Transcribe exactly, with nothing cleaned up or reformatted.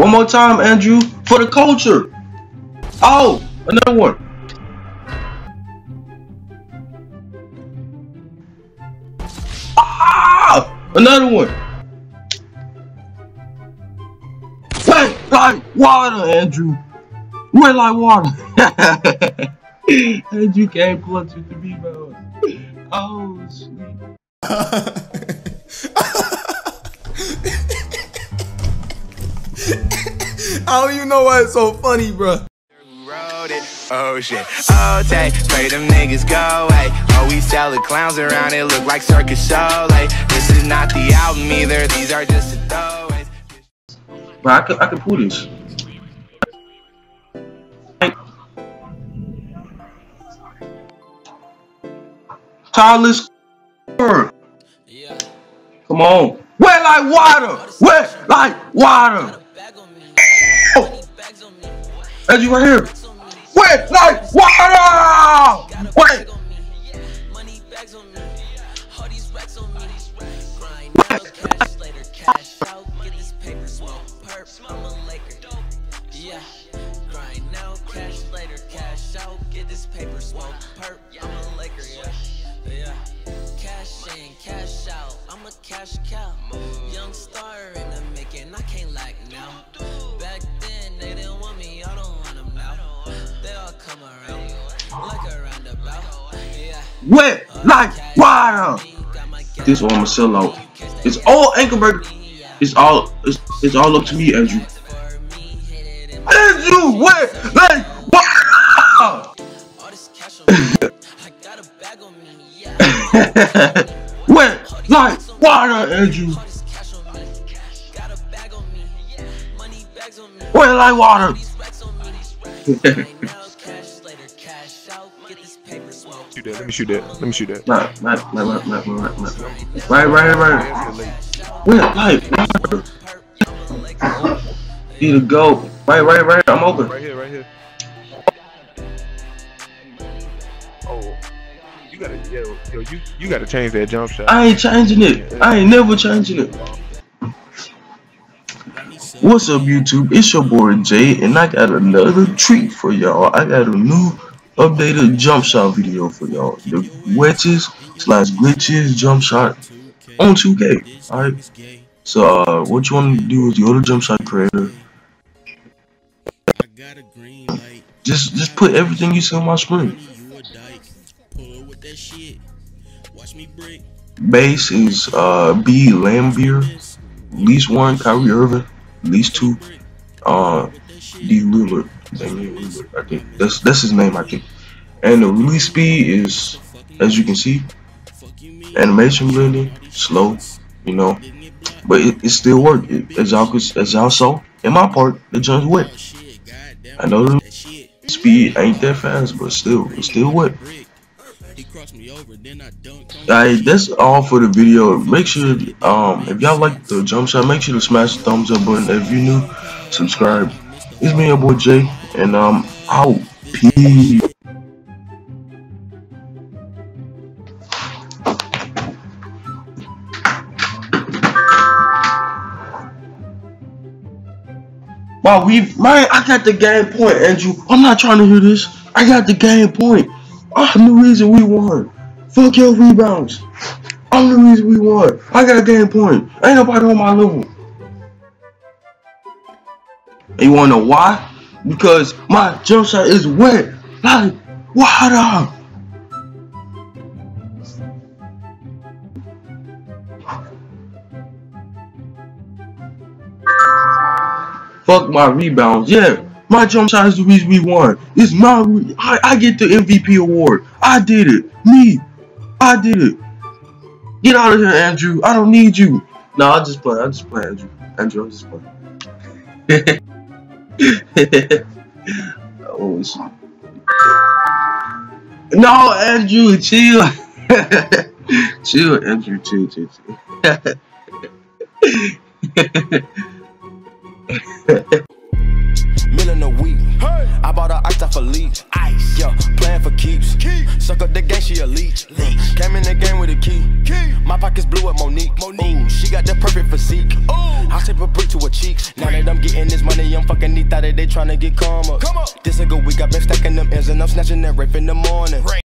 One more time, Andrew, for the culture. Oh, another one. Ah, another one. Bang, like water, Andrew. We're like water. Andrew came close with the B-balls. Oh, sweet. I don't even know why it's so funny, bro. Oh shit, oh take, pray them niggas go away. Oh, we sell the clowns around, it look like circus show. Like, this is not the album either, these are just the throwaways. Bro, I could, I could pull this. Childless. Yeah. Come on. Wet like water! Wet like water! As you right here. Wet like water! Wet! Cash cow, young star in the making. I can't like now. Back then they didn't want me, I don't want them now. They all come around like a roundabout. Yeah, wet like water. This one I'ma sell out. It's all Anchorberg. It's all it's, it's all up to me, Andrew. Andrew, wet like water. I got a bag on me. Yeah. Wet like water, Andrew. Wet like water. Shoot that. Let me shoot that. Let me shoot that. Nah, nah, nah, nah, nah, nah, nah. Right, right, right. Wet like water. Need to go. Right, right, right. I'm open. Right here, right here. Oh. You gotta, yo, yo, you, you gotta change that jump shot. I ain't changing it. I ain't never changing it. What's up, YouTube? It's your boy Jay, and I got another treat for y'all. I got a new updated jump shot video for y'all. The wedges slash glitches jump shot on two K. Alright. So uh, what you want to do is go to jump shot creator. Just, just put everything you see on my screen. Shit. Watch me break. Base is uh, B. Lambeer, least one Kyrie Irving, least two uh, D. Lillard. I think that's that's his name, I think. And the release speed is, as you can see, animation blending, slow, you know, but it, it still worked. It, as y'all as y'all saw in my part, the jump's wet. I know the speed ain't that fast, but still, it's still wet. Me over, then I don't right, that's all for the video. Make sure um if y'all like the jump shot, make sure to smash the thumbs up button. If you're new, subscribe. It's me, your boy Jay, and um out. Peace. Wow, we man, I got the game point, Andrew. I'm not trying to hear this. I got the game point. I'm the reason we won. Fuck your rebounds. I'm the reason we won. I got a game point. Ain't nobody on my level. And you wanna know why? Because my jump shot is wet like water. Fuck my rebounds. Yeah. My jump shot is the reason we won. It's my re I, I get the M V P award. I did it. Me. I did it. Get out of here, Andrew. I don't need you. No, I'll just play. I'll just play, Andrew. Andrew, I'll just play. Oh, shit. No, Andrew, chill. Chill, Andrew, chill, chill, chill. Million a week. Hey. I bought a off a leash. Ice, yo, playing for keeps. Key. Suck up the gang, she a leech. Leech. Came in the game with a key. Key. My pockets blew up Monique. Monique. Ooh, she got the perfect physique. Ooh. I tip a brick to her cheeks. Now that I'm getting this money, I'm fucking neat. That they tryna get calmer. Come up. This a good week, I've been stacking them ends and I'm snatching that rape in the morning. Rain.